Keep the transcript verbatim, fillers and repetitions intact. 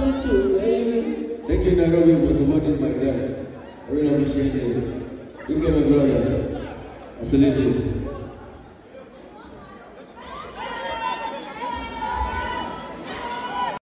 want you, baby. Thank you, Nairobi, for supporting my dad. I really appreciate it. Look at my brother. I salute you.